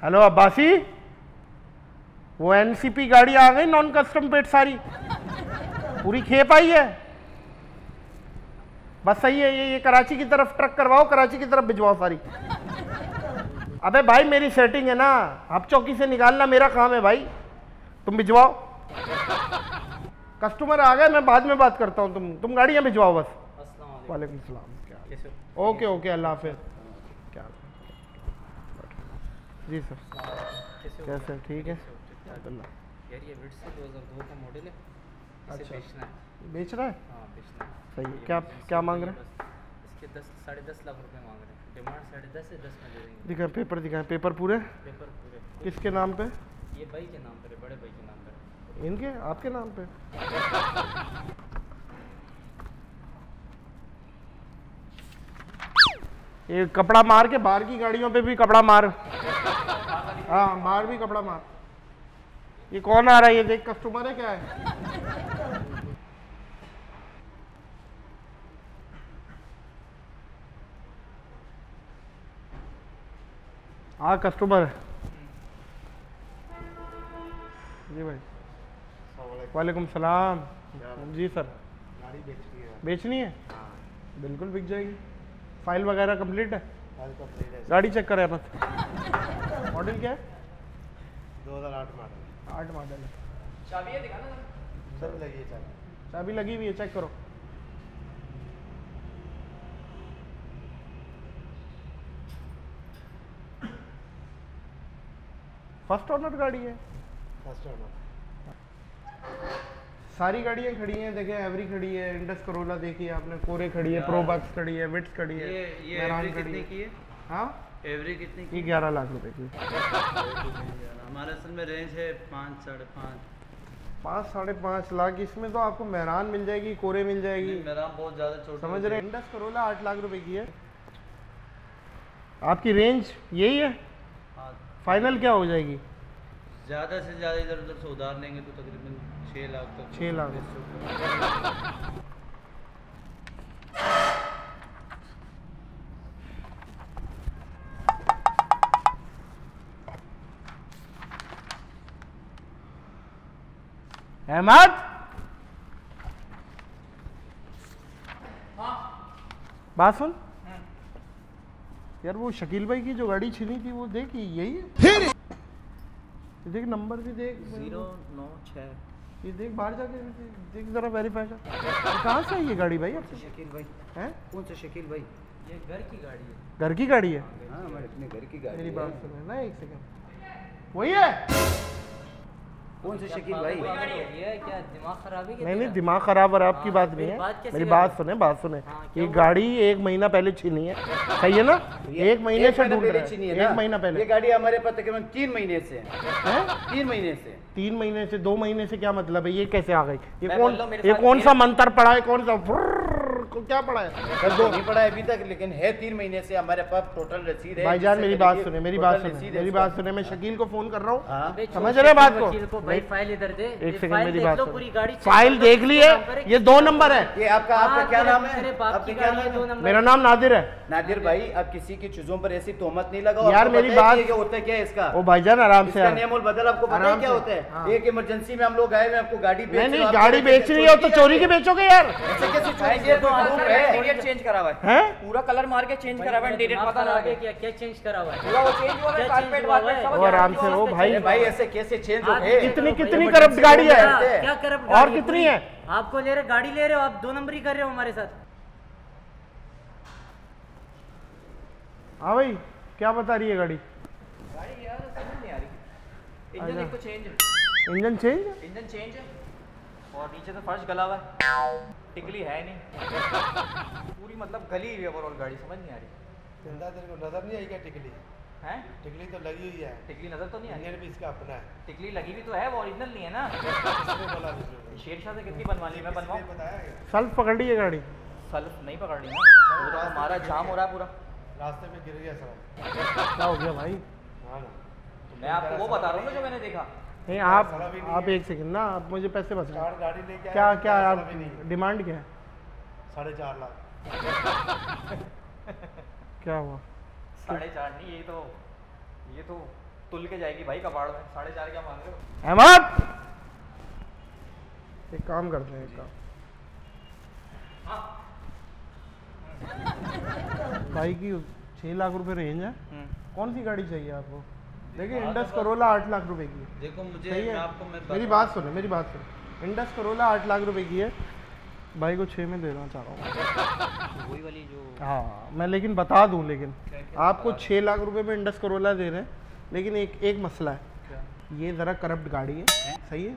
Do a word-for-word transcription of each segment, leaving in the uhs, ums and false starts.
Hello Abbasi, वो NCP गाड़ी आ गई नॉन कस्टम पेट, सारी पूरी खेप आई है। बस सही है, ये ये कराची की तरफ ट्रक करवाओ, कराची की तरफ भिजवाओ सारी। अबे भाई मेरी सेटिंग है ना, आप चौकी से निकालना, मेरा काम है भाई, तुम भिजवाओ। कस्टमर आ गए, मैं बाद में बात करता हूँ, तुम तुम गाड़ियाँ भिजवाओ बस। वालेकुम सलाम, ओके ओके, अल्लाह हाफिज़। क्या जी सर, क्या सर, ठीक है। यार ये विट्स दो हज़ार दो का मॉडल है, इसे बेचना है। बेच रहा है? हाँ, बेचना है। सही है। क्या क्या मांग रहे हैं? इसके दस साढ़े दस लाख रुपए मांग रहे हैं, डिमांड साढ़े दस से दस में दे देंगे। दिखाएं पेपर, दिखाएं पेपर पूरे। पेपर पूरे किसके नाम पे? ये भाई के नाम पर है, बड़े भाई के नाम पर। इनके आपके नाम पे? ये कपड़ा मार के बाहर की गाड़ियों पे भी कपड़ा मार। हाँ मार भी कपड़ा मार। ये कौन आ रहा है? ये देख कस्टमर है क्या है? हाँ कस्टमर है जी भाई। वालेकुम सलाम जी सर। गाड़ी बेचनी है? बेचनी है, बिल्कुल बिक जाएगी। फाइल वगैरह कंप्लीट है? फाइल कंप्लीट है। गाड़ी चेक करें अपन। मॉडल क्या है? दो हज़ार आठ मॉडल। आठ मॉडल है। चाबी है, दिखाना सर। लगी है चाबी, चाबी लगी हुई है, चेक करो। फर्स्ट ओनर गाड़ी है। First owner. सारी गाड़ियाँ खड़ी हैं, देखें एवरी खड़ी है, इंडस करोला देखी है आपने, कोरे खड़ी है, प्रोबॉक्स खड़ी है, विट्स खड़ी है, मेहरान खड़ी है। हाँ एवरी कितने की? ग्यारह लाख रुपए की। हमारे असल में रेंज है पाँच साढ़े पाँच पाँच साढ़े पाँच लाख। इसमें तो आपको मेहरान मिल जाएगी, कोरे मिल जाएगी। मेहरान बहुत ज़्यादा छोटी समझ रहे हैं। इंडस करोला आठ लाख रुपए की है। आपकी रेंज यही है? फाइनल क्या हो जाएगी? ज़्यादा से ज़्यादा इधर उधर से उधार लेंगे तो तकरीबन छः लाख तक। छः लाख अहमद। हाँ बात सुन यार, वो शकील भाई की जो गाड़ी छिनी थी वो देखी, यही है? देख नंबर भी देख, जीरो नौ छः। ये देख बाहर जाके देख जरा, वेरीफाई कर। कहाँ से है ये गाड़ी भाई? आपसे शकील भाई हैं? कौन से शकील भाई? ये घर की गाड़ी है। घर की गाड़ी है? हाँ हमारे अपने घर की गाड़ी। मेरी बात सुनो ना एक सेकंड, वही है? कौन से शकील भाई? ये क्या दिमाग खराब है? नहीं नहीं दिमाग खराब और आपकी बात नहीं है, मेरी बात सुने, बात सुने। ये गाड़ी एक महीना पहले छीनी है, सही है ना? एक महीने से ढूंढ रहे हैं, एक महीना पहले। ये गाड़ी हमारे पास तकरीबन तीन महीने से है। तीन महीने से? तीन महीने से, दो महीने से क्या मतलब है? ये कैसे आ गई? ये कौन ये कौन सा मंत्र पड़ा है? कौन सा क्या पड़ा है? दो नहीं पड़ा है अभी तक, लेकिन है तीन महीने से हमारे पास टोटल रसीद है। भाईजान मेरी बात सुने, मेरी बात सुने, मेरी बात सुने। मैं शकील को फोन कर रहा हूँ, समझ रहे बात को? भाई फाइल इधर दे। एक सेकंड मेरी बात सुन, फाइल देख ली है? ये दो नंबर है। ये आपका आपका क्या नाम है? मेरा नाम नादिर है। नादिर भाई आप किसी की चीजों पर ऐसी तोहमत नहीं लगाओ यार, मेरी बात होता है क्या इसका? ओ भाईजान आराम से, नियम बदल आपको पता है क्या होता है? एक इमरजेंसी में हम लोग आए हुए, आपको गाड़ी बेचनी, गाड़ी बेच रही हो तो चोरी की बेचोगे यार? इंटीरियर चेंज करा हुआ है, पूरा कलर मार के चेंज करा हुआ है, इंटीरियर पता लगा क्या क्या चेंज करा हुआ है, पूरा वो चेंज हुआ है, कारपेट वारपेट सब। आराम से वो भाई भाई ऐसे कैसे चेंज हो गए? कितनी कितनी करप्ट गाड़ी है? क्या करप्ट? और कितनी है? आपको ले रहे गाड़ी ले रहे हो आप, दो नंबर ही कर रहे हो हमारे साथ। हाँ भाई क्या बता रही है गाड़ी? गाड़ी यार समझ नहीं आ रही, इंजन को चेंज है। Engine change? इंजन चेंज है और नीचे तो फर्श गला हुआ है, टिकली है नहीं, पूरी मतलब गली हुई है ओवरऑल गाड़ी, समझ नहीं आ रही। जिंदा तेरे को नजर नहीं आई क्या टिकली? हैं टिकली तो लगी हुई है। टिकली नजर तो नहीं आ रही। इंजन भी इसका अपना है, टिकली लगी हुई तो है, वो ओरिजिनल नहीं है ना। शेरशाह से कितनी बनवानी? मैं बनवाऊं। सेल्फ पकड़ ली है गाड़ी? सेल्फ नहीं पकड़ ली, हमारा जाम हो रहा है पूरा, रास्ते में गिर गया सर। क्या हो गया भाई? मैं आपको वो बता रहा हूँ ना जो मैंने देखा। नहीं आप नहीं आप एक सेकंड ना, आप मुझे पैसे बस। क्या क्या आप डिमांड क्या है? साढ़े चार लाख क्या हुआ? साढ़े चार नहीं, ये तो ये तो तुल के जाएगी भाई कबाड़ में। साढ़े चार क्या मांग रहे हो अहमद? एक काम करते हैं, एक काम भाई की छह लाख रुपए रेंज है। कौन सी गाड़ी चाहिए आपको? देखिए इंडस करोला आठ लाख रुपए की। देखो मुझे मैं आपको मैं मेरी बात सुनो, मेरी बात सुनो। इंडस करोला आठ लाख रुपए की है, भाई को छः में देना चाह रहा हूँ वही वाली जो। हाँ मैं लेकिन बता दूँ, लेकिन आपको छः लाख रुपए में इंडस करोला दे रहे हैं, लेकिन एक एक मसला है, ये ज़रा करप्ट गाड़ी है, सही है?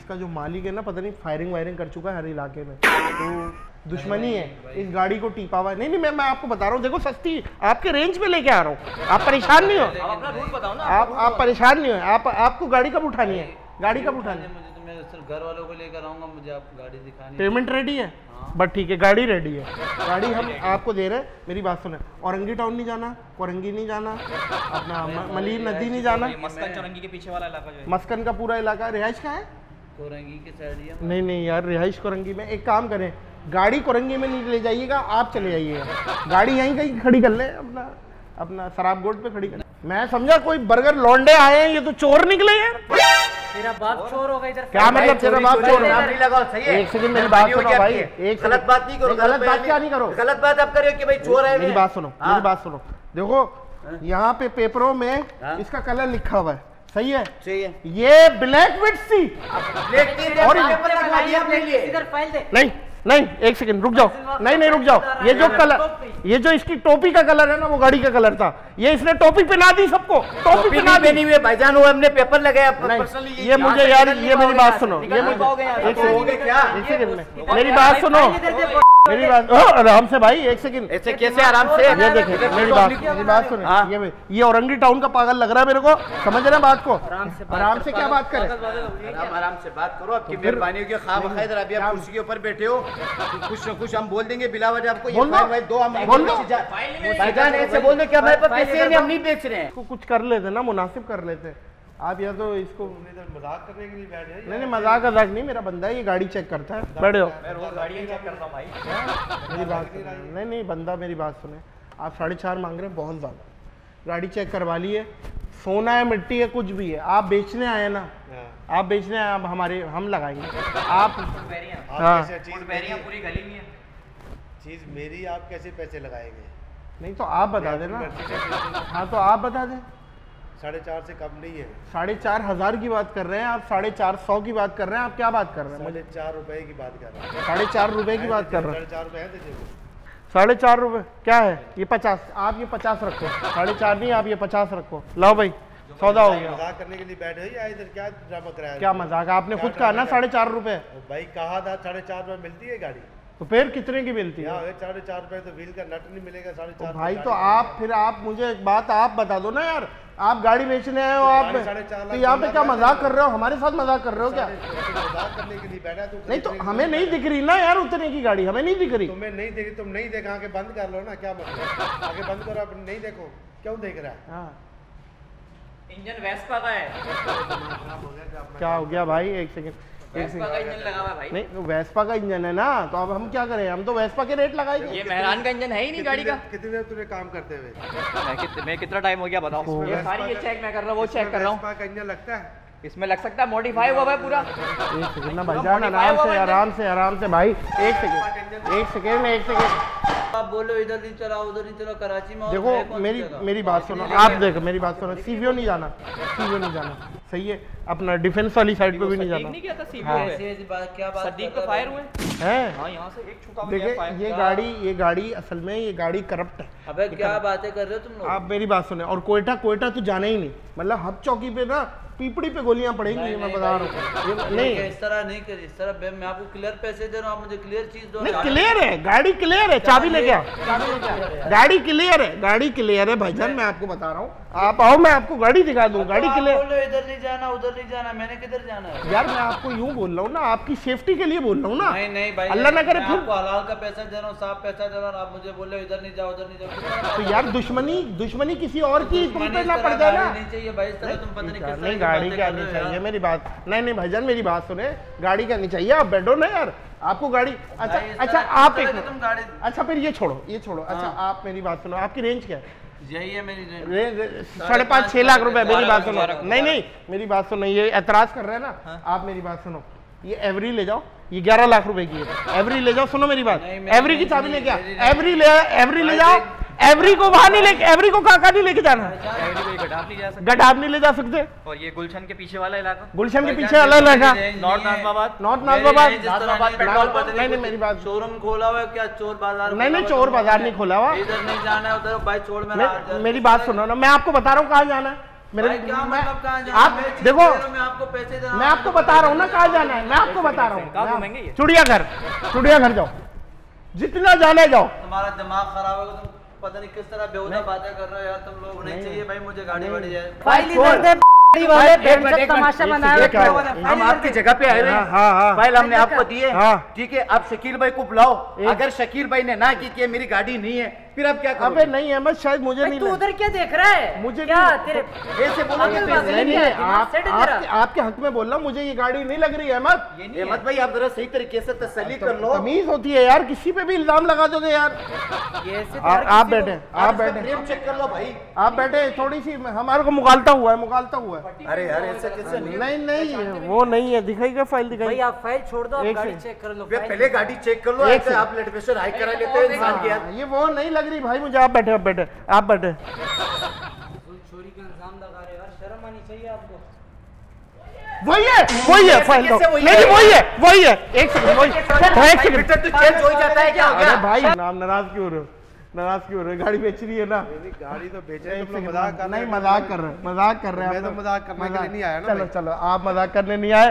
इसका जो मालिक है ना, पता नहीं फायरिंग वायरिंग कर चुका है हर इलाके में, तो दुश्मनी है इस गाड़ी को टीपा हुआ। नहीं नहीं मैं मैं आपको बता रहा हूँ, देखो सस्ती आपके रेंज में लेके आ रहा हूँ, आप परेशान नहीं हो, आप आप परेशान नहीं हो। आप आपको गाड़ी कब उठानी है? गाड़ी कब उठानी है? घर वालों को लेकर आऊंगा, मुझे आप गाड़ी दिखानी। पेमेंट रेडी है? हाँ। बट ठीक है, गाड़ी रेडी है, गाड़ी हम आपको दे रहे हैं। मेरी बात सुने, औरंगी टाउन नहीं जाना, कोरंगी नहीं जाना, अपना मलिर नदी नहीं जाना, मस्कन चौरंगी के पीछे वाला इलाका जो है, मस्कन का पूरा इलाका। रिहाइश कहाँ है? कोरंगी के साइड। नहीं नहीं यार, रिहाइश कोरंगी में। एक काम करें, गाड़ी कोरंगी में नहीं ले जाइएगा, आप चले जाइएगा, गाड़ी यहीं कहीं खड़ी कर ले, अपना अपना शराब गोट पे खड़ी कर। मैं समझा कोई बर्गर लौंडे आए हैं, ये तो चोर निकले यार। मेरा बाप चोर होगा इधर। क्या मतलब तेरा बाप चोर होगा? नहीं लगाओ, सही है। एक सेकंड मेरी बात सुनो भाई, एक गलत बात नहीं करो। गलत बात क्या नहीं करो? गलत बात आप कर रहे हो कि भाई चोर है। मेरी बात सुनो, मेरी बात सुनो, देखो यहाँ पे पेपरों में इसका कलर लिखा हुआ है, सही है? सही है। ये ब्लैक विट्स थी। नहीं नहीं एक सेकंड रुक जाओ, नहीं नहीं रुक जाओ। ये जो कलर, ये जो इसकी टोपी का कलर है ना, वो गाड़ी का कलर था। ये इसने टोपी पहना दी सबको, टोपी पहना दी। नहीं भाईजान, वो हमने पेपर लगाया पर्सनली। ये मुझे यार, ये मेरी बात सुनो, ये मुझे क्या, एक सेकंड मेरी बात सुनो, मेरी बात आराम से भाई, एक सेकंड ऐसे कैसे आराम से? ये देखिए मेरी बात, मेरी बात सुनो, ये ये औरंगी टाउन का पागल लग रहा है मेरे को, समझ रहे हैं बात को? आराम से क्या बात करें, आराम से बात करो। आपकी मेहरबानी होगी, खाब खैर अभी आप कुर्सी के ऊपर बैठे हो, कुछ न कुछ हम बोल देंगे बिला वजह आपको। ये भाई दो हम बोल दो भाईजान, ऐसे बोल दो क्या भाई पर पैसे हैं, हम नहीं बेच रहे हैं। इसको कुछ कर लेते ना, मुनासिब कर लेते आप। या तो इसको मजाक करने के लिए बैठ गए? नहीं नहीं मजाक मजाक नहीं, मेरा बंदा है, ये गाड़ी चेक करता है। बैठे हो? मैं रोज गाड़ी चेक करता हूं भाई। मेरी बात नहीं नहीं बंदा, मेरी बात सुने, आप साढ़े चार मांग रहे हैं, बहुत ज्यादा। गाड़ी चेक करवा ली है, सोना है, मिट्टी है, कुछ भी है। आप बेचने आए ना, आप बेचने आए, आप हमारे हम लगाएंगे आप। हाँ पूरी गली में चीज मेरी, आप कैसे पैसे लगाएंगे? नहीं तो आप बता देना। हाँ तो आप बता दें, साढ़े चार से कम नहीं है। साढ़े चार हजार की बात कर रहे हैं आप, साढ़े चार सौ की बात कर रहे हैं आप, क्या बात कर रहे हैं? मुझे चार रुपए की बात कर रहे हैं, साढ़े चार रुपए की बात कर रहे हैं। चार रुपए है, साढ़े चार रुपए क्या है? ये पचास, आप ये पचास रखो, साढ़े चार नहीं, आप ये पचास रखो। लाओ भाई सौदा हो गया। मजाक करने के लिए बैठे हो या इधर क्या ड्रामा कराया? क्या मजाक? आपने खुद कहा ना साढ़े चार रुपए। भाई कहा था साढ़े चार रुपए मिलती है गाड़ी, तो फिर कितने की मिलती है? साढ़े चार रुपए, तो व्हील का नट नहीं मिलेगा साढ़े चार। तो भाई तो आप फिर आप मुझे एक बात आप बता दो ना यार, आप गाड़ी बेचने आए हो, आप तो यहाँ पे क्या मजाक कर रहे हो? हमारे साथ मजाक कर रहे हो क्या? मजाक करने के लिए बैठा तू। नहीं तो हमें नहीं दिख रही ना यार उतने की गाड़ी, हमें नहीं दिख रही। तुम्हें नहीं दिख रही, तुम नहीं देखा, आगे बंद कर लो ना, क्या मतलब आगे बंद करो, आप नहीं देखो, क्यों देख रहा है? इंजन वेस्पा का है। क्या हो गया भाई? एक सेकेंड, वेस्पा का इंजन लगा हुआ है भाई। नहीं वेस्पा का इंजन है ना, तो अब हम क्या करें? हम तो वेस्पा के रेट लगाएंगे। ये मेहरान का इंजन है ही नहीं गाड़ी का। कितने देर तुझे काम करते हुए? मैं कितना टाइम हो गया बताओ। ये सारी ये चेक मैं कर रहा हूँ, वो चेक कर रहा हूँ। वेस्पा का इंजन लगता है इसमें, लग सकता है मॉडिफाई हुआ है पूरा। एक सेकंड ना भाईजान, आराम से आराम से आराम से भाई, एक सेकंड एक सेकंड एक सेकंड। आप बोलो इधर नहीं चलाओ उधर नहीं चलाओ, कराची में देखो। मेरी मेरी बात सुनो, आप देखो मेरी बात सुनो, सीवीओ नहीं जाना, सीवीओ नहीं जाना, सही है? अपना डिफेंस वाली साइड पे भी नहीं जाना। नहीं किया था सीवीओ पे, क्या बात? सदीक पे फायर हुए हैं। हां यहां से एक छूटा हुआ है। देखिए ये गाड़ी, ये गाड़ी असल में ये गाड़ी करप्ट है। अबे क्या बातें कर रहे हो तुम लोग? आप मेरी बात सुने। और कोयटा, कोयटा तो जाना ही नहीं, मतलब हब चौकी पे ना पीपड़ी पे गोलियां पड़ेंगी, मैं बता रहा हूँ। नहीं इस तरह नहीं करिए, इस तरह मैं आपको क्लियर पैसे दे रहा हूँ, आप मुझे क्लियर चीज दो। नहीं क्लियर है गाड़ी, क्लियर है, चाबी लेके आओ, गाड़ी क्लियर है, गाड़ी क्लियर है भाईजान, मैं आपको बता रहा हूँ। आप आओ, मैं आपको गाड़ी दिखा दूँ। गाड़ी के लिए इधर नहीं जाना, उधर नहीं जाना, मैंने किधर जाना है यार? मैं आपको यूँ बोल रहा हूँ ना, आपकी सेफ्टी के लिए बोल रहा हूँ ना। नहीं नहीं भाई, अल्लाह ना करे फिर आपको हलाल का पैसा दे रहा हूँ, साफ पैसा दे रहा हूँ, आप मुझे बोल रहे हो इधर नहीं जाओ उधर नहीं जाओ। तो यार दुश्मनी दुश्मनी किसी और की तुम पे ना पड़ जाए ना। नहीं चाहिए भाई, तुम पता नहीं नहीं गाड़ी क्या नहीं चाहिए। मेरी बात नहीं नहीं भाईजान, मेरी बात सुने, गाड़ी क्या नहीं चाहिए, आप बैठो ना यार, आपको गाड़ी। अच्छा अच्छा आप एक, अच्छा फिर ये छोड़ो ये छोड़ो, अच्छा आप मेरी बात सुनो, आपकी रेंज क्या है? यही है मेरी रेंज, साढ़े पाँच छह लाख रुपए। मेरी बात सुनो, नहीं नहीं मेरी बात सुनो, ये एतराज कर रहे हैं ना आप, मेरी बात सुनो, ये एवरी ले जाओ, ये ग्यारह लाख रुपए की है, एवरी ले जाओ। सुनो मेरी बात, एवरी की चाबी लेके आओ, एवरी ले एवरी ले जाओ, एवरी को वहाँ नहीं लेके, एवरी को काका नहीं लेके जाना, गढ़ाप नहीं ले जा सकते। और ये गुलशन के पीछे वाला इलाका, गुलशन के पीछे वाला इलाका, नॉर्थ नाजमाबाद, नॉर्थ नाजमाबाद। नहीं नहीं मेरी बात, शोरूम खोला हुआ क्या? चोर बाजार? नहीं नहीं चोर बाजार नहीं खोला हुआ, इधर नहीं जाना है उधर। भाई छोड़, मैं मेरी बात सुनो ना, मैं आपको बता रहा हूँ कहाँ जाना है। मेरे क्या मतलब कहाँ जाना? आप देखो, मैं आपको पैसे दे रहा हूँ, मैं आपको बता रहा हूँ ना कहाँ जाना है, मैं आपको बता रहा हूँ। चिड़ियाघर, चिड़ियाघर जाओ, जितना जाने जाओ। तुम्हारा दिमाग खराब होगा, पता नहीं किस तरह बेहुदा बातें कर रहे हो यार तुम लोग। नहीं चाहिए भाई मुझे गाड़ी वाड़ी जाए। फाइल इधर दे, गाड़ी वाले बैठ के तमाशा बना रहे हो। हम आपकी जगह पे आए हैं, फाइल हमने आपको दी है, ठीक है? आप शकील भाई को बुलाओ, अगर शकील भाई ने ना की कि मेरी गाड़ी नहीं है, फिर आप क्या करोगे? अबे नहीं अहमद, शायद मुझे नहीं। तू उधर क्या देख रहा है? मुझे क्या तेरे ऐसे बोला? नहीं आपके आपके हक में बोल रहा हूँ, मुझे ये गाड़ी नहीं लग रही है अहमद। अहमद भाई आप जरा सही तरीके से तसल्ली कर लो। तमीज होती है यार, किसी पे भी इल्जाम लगा दोगे यार। आप बैठे, आप बैठे, चेक कर लो भाई, आप बैठे। थोड़ी सी हमारे को मुगालता हुआ है, मुगालता हुआ है। अरे यार ऐसा कैसे? नहीं नहीं वो नहीं है, दिखाएगा फाइल, दिखाई। आप फाइल छोड़ दो, गाड़ी चेक कर लो, पहले गाड़ी चेक कर लो। आप ब्लड प्रेशर हाई करा लेते हैं इंसान के यार, ये वो नहीं लग रही भाई मुझे। आप बैठे, आप बैठे, आप बैठे। चोरी का इंजाम लगा रहे हो, शर्म आनी चाहिए आपको। वही है, वही है फाइल दो। नहीं वही है, वही है। एक सेकंड, वही एक सेकंड। तो चेंज हो जाता है क्या? अरे भाई नाम नाराज क्यों हो रहे हो? नाराज क्यों हो रहे हो? गाड़ी बेच रही है ना? गाड़ी तो बेच रहे हैं, मजाक कर रहे हैं। नहीं मजाक कर रहे हैं, मजाक कर रहे हैं। मैं तो मजाक करने के लिए नहीं आया ना। चलो चलो, आप मजाक करने नहीं आए,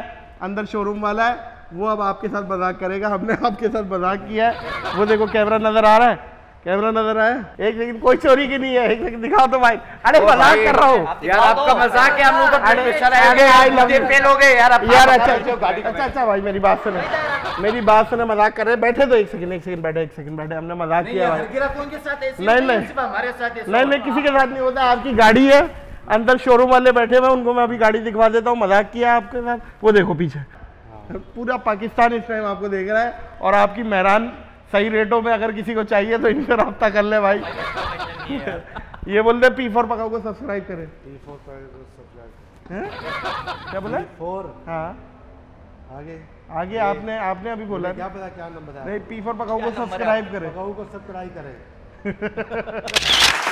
अंदर शोरूम वाला है वो अब आपके साथ मजाक करेगा। हमने आपके साथ मजाक किया है, वो देखो कैमरा नजर आ रहा है, कैमरा नजर आया। एक सेकंड, कोई चोरी की नहीं है। एक सेकंड दिखाओ तो भाई। अरे मजाक कर रहा हूँ यार, आपका मजाक है। हम लोग अच्छा अच्छा भाई मेरी बात सुनो, मेरी बात सुनो, मजाक कर रहे। बैठे तो एक सेकंड, एक सेकंड बैठे, एक सेकंड बैठे। हमने मजाक किया। नहीं नहीं नहीं नहीं किसी के साथ नहीं होता। आपकी गाड़ी है, अंदर शोरूम वाले बैठे हुए, उनको मैं अभी गाड़ी दिखवा देता हूँ। मजाक किया आपके साथ, वो देखो पीछे पूरा पाकिस्तान इस टाइम आपको देख रहा है। और आपकी मेहरान सही रेटों में, अगर किसी को चाहिए तो इनसे रब्ता कर ले भाई। ये बोल दे पी फोर पकाओ को सब्सक्राइब करें। पी फोर पकाओ सब्सक्राइब क्या बोला? पी फोर हाँ आगे आगे आपने आपने अभी बोला क्या पता क्या नाम बताया। नहीं पी फोर पकाओ को सब्सक्राइब करें, पकाओ को सब्सक्राइब करें।